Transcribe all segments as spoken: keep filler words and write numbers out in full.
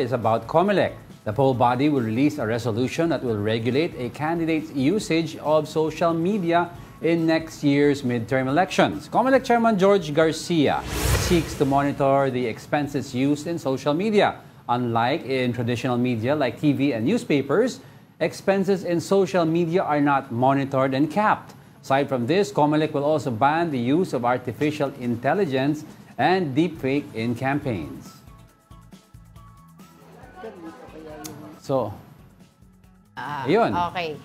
It's about Comelec. The poll body will release a resolution that will regulate a candidate's usage of social media in next year's midterm elections. Comelec Chairman George Garcia seeks to monitor the expenses used in social media. Unlike in traditional media like T V and newspapers, expenses in social media are not monitored and capped. Aside from this, Comelec will also ban the use of artificial intelligence and deepfake in campaigns. So, ah, yun. Okay.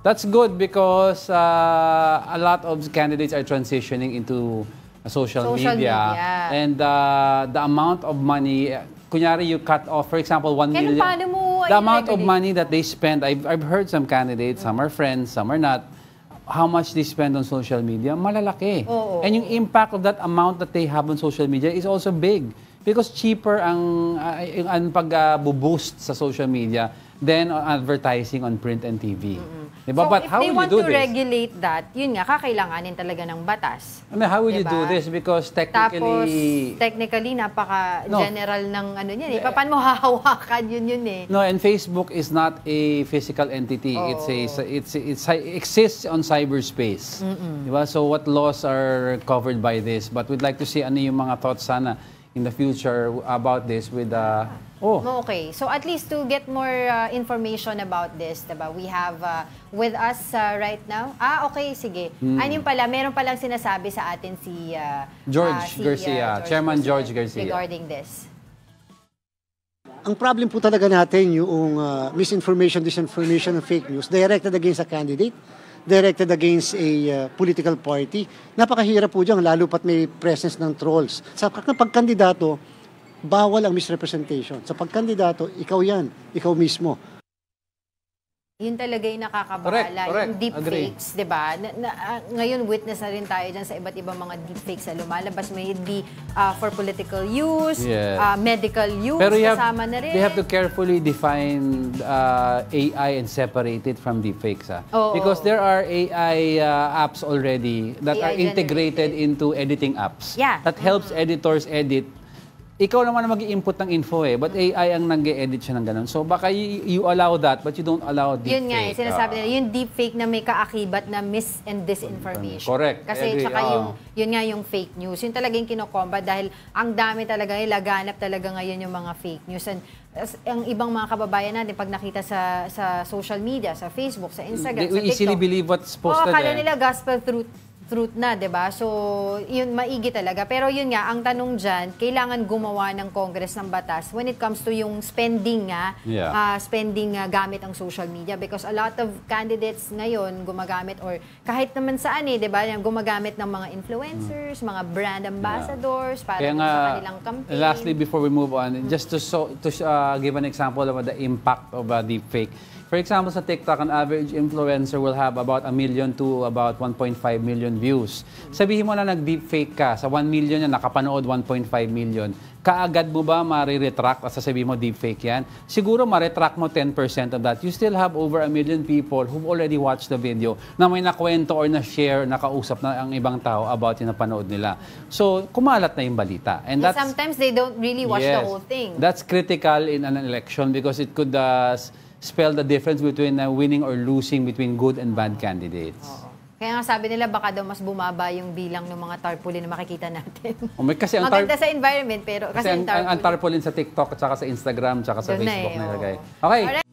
That's good because uh, a lot of candidates are transitioning into social, social media, media. And uh, the amount of money, kunyari you cut off, for example, one Kaya million. Paano mo, the amount of money that they spend, I've, I've heard some candidates, some are friends, some are not, how much they spend on social media, malalaki. Oh, oh. And yung impact of that amount that they have on social media is also big. Because cheaper ang, uh, ang pag-boost uh, sa social media than advertising on print and T V. Mm-hmm. Diba? So but if how they will want you do to this? regulate that, yun nga, kakailanganin talaga ng batas. I mean, how will diba? you do this? Because technically... Tapos, technically, napaka-general no. ng ano yun. Eh. Paano mo hahawakan yun yun eh? No, and Facebook is not a physical entity. Oh. It's a, it's, it's, it exists on cyberspace. Mm-hmm. Diba? So what laws are covered by this? But we'd like to see ano yung mga thoughts sana in the future about this with uh, oh okay so at least to get more uh, information about this, diba? We have uh, with us uh, right now ah okay sige mm. Ano pala meron palang sinasabi sa atin si uh, George uh, si, Garcia uh, George Chairman George Garcia regarding this. Ang problem po talaga natin yung uh, misinformation, disinformation and fake news directed against a candidate, directed against a uh, political party. Napakahirap po dyan, lalo pat may presence ng trolls. Sa pagkandidato, bawal ang misrepresentation. Sa pagkandidato, ikaw yan, ikaw mismo. Yun talaga yung nakakabahala, yung deepfakes, di ba? Uh, ngayon, witness na rin tayo dyan sa iba't ibang mga deepfakes na lumalabas. May hindi uh, for political use, yes. uh, medical use, pero kasama have, na rin. They have to carefully define uh, A I and separate it from deepfakes. Ah. Oh, Because oh. there are A I uh, apps already that A I are integrated generated. into editing apps. Yeah. That helps mm-hmm. editors edit. Ikaw naman na mag-i-input ng info eh, but A I ang nag-e-edit siya ng ganun. So baka you allow that, but you don't allow deepfake. Yun nga, eh, sinasabi nila, yung deepfake na may kaakibat na mis- and disinformation. Correct. Kasi tsaka oh. yung, yun nga yung fake news, yun talagang kinokombat dahil ang dami talaga, ilaganap talaga ngayon yung mga fake news. And ang ibang mga kababayan natin, pag nakita sa, sa social media, sa Facebook, sa Instagram, They, sa TikTok, easily believe what's posted. Oh, akala eh. nila gospel truth. truth na, diba? So, yun, maigi talaga. Pero yun nga, ang tanong dyan, kailangan gumawa ng Congress ng batas when it comes to yung spending nga, yeah. uh, spending nga gamit ang social media. Because a lot of candidates ngayon gumagamit or kahit naman saan eh, diba? Gumagamit ng mga influencers, mm. mga brand ambassadors, yeah. para Kaya nga, sa kanilang campaign. Lastly, before we move on, mm. just to, so, to uh, give an example of the impact of uh, deepfake. For example, sa TikTok, an average influencer will have about a million to about one point five million views. Sabihin mo na nag-deepfake ka, sa one million yan, nakapanood one point five million. Kaagad mo ba ma-retract at sasabihin mo deepfake yan? Siguro ma-retract mo ten percent of that. You still have over a million people who've already watched the video na may nakwento or na-share, nakausap na ang ibang tao about yung napanood nila. So, kumalat na yung balita. And that's, sometimes they don't really watch yes, the whole thing. That's critical in an election because it could... Uh, spell the difference between uh, winning or losing between good and bad candidates. Oo. Kaya nga sabi nila baka daw mas bumaba yung bilang ng mga tarpaulin na makikita natin. O, may kasi ang maganda sa environment pero kasi, kasi ang, ang tarpaulin sa TikTok at saka sa Instagram at saka sa Doon Facebook na eh, nilagay. Okay.